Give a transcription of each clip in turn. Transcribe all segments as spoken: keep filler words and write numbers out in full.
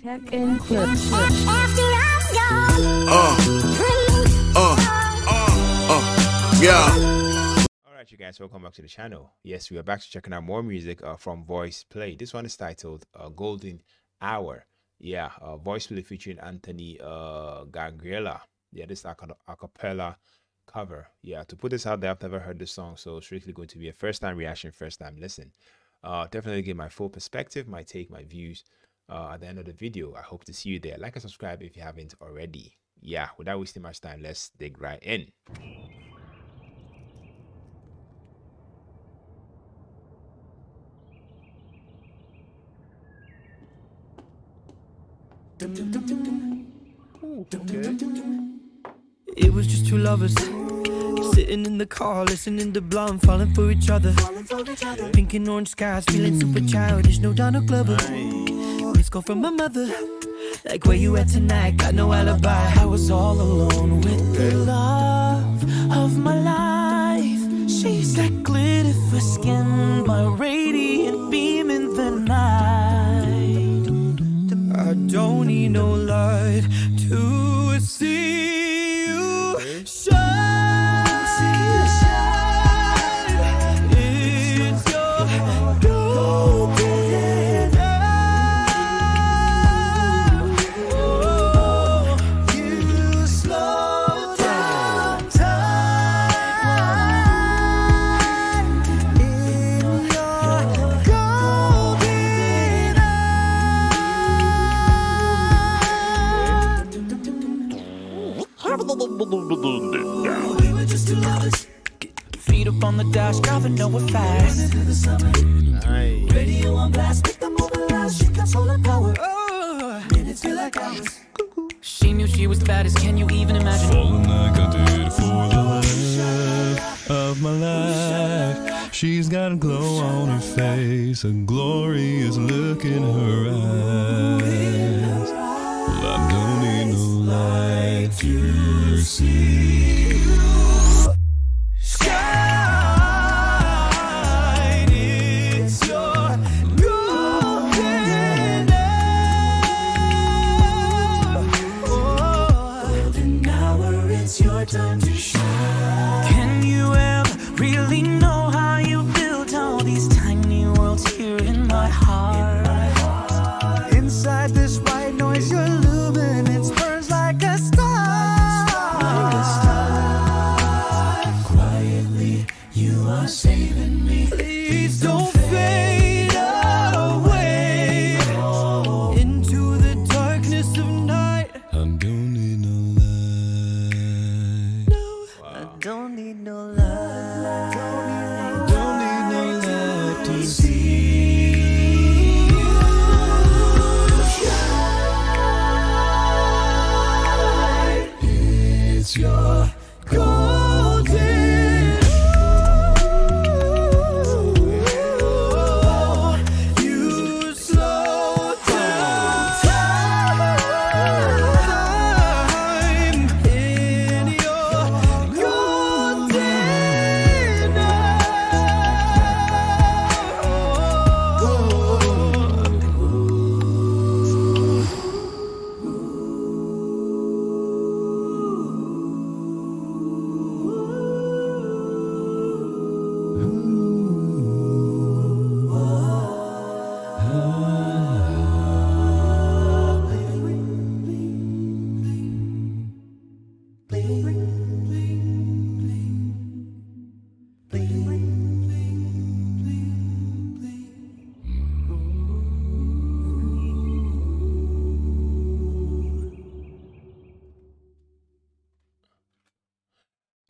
Tech and clips. Uh, uh, uh, uh, yeah. All right, you guys, welcome back to the channel. Yes, we are back to checking out more music uh, from Voice Play. This one is titled uh, Golden Hour. Yeah, uh, Voice Play featuring Anthony uh, Gargiula. Yeah, this is like an a cappella cover. Yeah, to put this out there, I've never heard this song, so it's strictly going to be a first-time reaction, first-time listen. Uh, definitely give my full perspective, my take, my views. Uh, at the end of the video, I hope to see you there. Like and subscribe if you haven't already. Yeah, without wasting much time, let's dig right in. Ooh, okay. It was just two lovers sitting in the car, listening to Blonde, falling for each other. Pink and orange skies, feeling super childish, no Donald Glover. Let's go from my mother. Like, where you at tonight? Got no alibi. I was all alone with the love of my life. She's like glitter for skin, my radiant beam in the night. I don't need no light to see you shine. We were just two lovers. Feet up on the dash, driving nowhere fast. Radio on blast, pick the mobilize. She got solar power. Minutes feel like hours. She knew she was the baddest. Can you even imagine? Falling like I did for the love of my life. She's got a glow on her face, and glory is look in her eyes. Well, I don't need no light to see you shine. It's your golden hour. Oh, golden hour, it's your time to shine. Can you ever really know how you built all these tiny worlds here in my heart? In my heart. Inside this white noise, you're looming. It's burns like a star. You are saving me. Please don't fade away into the darkness of night. I don't need no light. No, I don't need no light. I don't need no light to see you shine. It's your golden.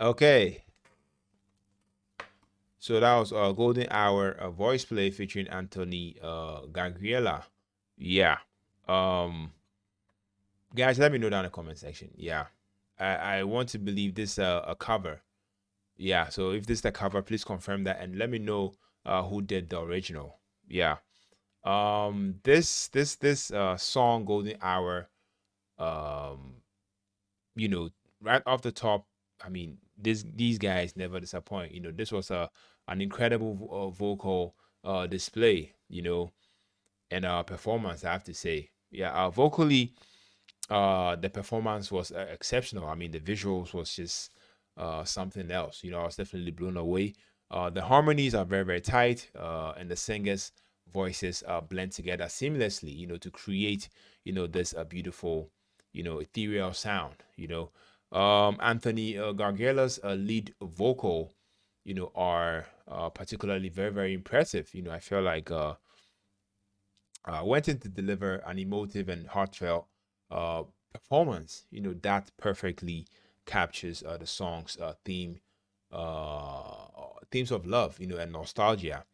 Okay, so that was uh, Golden Hour, a Voice Play featuring Anthony uh, Gargiula. Yeah, um, guys, let me know down in the comment section. Yeah, I, I want to believe this uh, a cover. Yeah, so if this is the cover, please confirm that and let me know uh, who did the original. Yeah, um, this this this uh, song Golden Hour, um, you know, right off the top. I mean, this these guys never disappoint. You know, this was a an incredible vo uh, vocal uh, display, you know, and uh, performance, I have to say. yeah, uh, vocally, uh, the performance was uh, exceptional. I mean, the visuals was just uh, something else. You know, I was definitely blown away. Uh, the harmonies are very, very tight, uh, and the singers' voices uh, blend together seamlessly, you know, to create, you know, this uh, beautiful, you know, ethereal sound, you know. Um, Anthony uh, Gargiula's uh, lead vocal, you know, are uh, particularly very, very impressive. You know, I feel like uh, I went in to deliver an emotive and heartfelt uh, performance, you know, that perfectly captures uh, the song's uh, theme, uh, themes of love, you know, and nostalgia.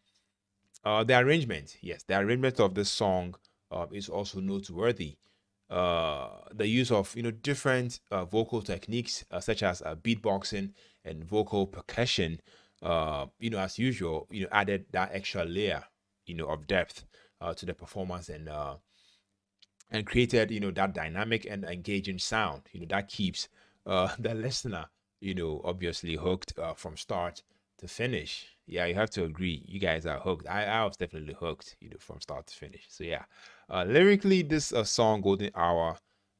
Uh, the arrangement, yes, the arrangement of this song uh, is also noteworthy. Uh, the use of, you know, different uh, vocal techniques uh, such as uh, beatboxing and vocal percussion, uh, you know, as usual, you know, added that extra layer, you know, of depth uh, to the performance and uh, and created, you know, that dynamic and engaging sound, you know, that keeps uh, the listener, you know, obviously hooked uh, from start to finish. Yeah, you have to agree, you guys are hooked. I, I was definitely hooked, you know, from start to finish. So yeah, uh, lyrically, this uh, song Golden Hour,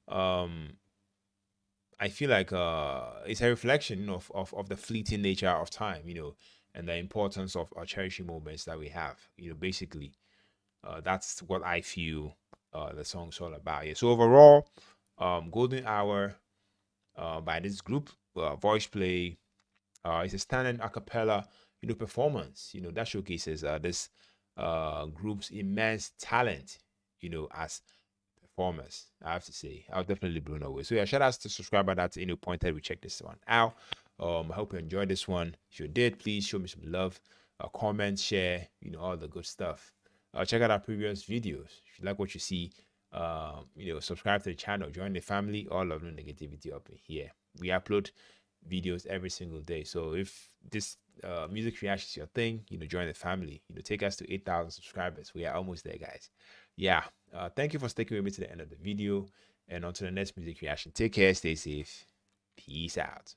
um, I feel like uh, it's a reflection, you know, of, of of the fleeting nature of time, you know, and the importance of our cherishing moments that we have, you know. Basically, uh, that's what I feel uh, the song's all about. Yeah. So overall, um, Golden Hour uh, by this group, uh, Voice Play, uh, it's a standard a cappella, you know, performance, you know, that showcases uh, this uh, group's immense talent, you know, as performers. I have to say, I was definitely blown away. So yeah, shout out to subscriber that's, you know, pointed. We check this one out. Um, I hope you enjoyed this one. If you did, please show me some love, uh, comment, share, you know, all the good stuff. Uh, check out our previous videos. If you like what you see, um, you know, subscribe to the channel, join the family. All of no negativity up in here. We upload videos every single day. So if this uh music reaction is your thing, you know, join the family, you know, take us to eight thousand subscribers. We are almost there, guys. Yeah, uh thank you for sticking with me to the end of the video, and until the next music reaction, take care, stay safe, peace out.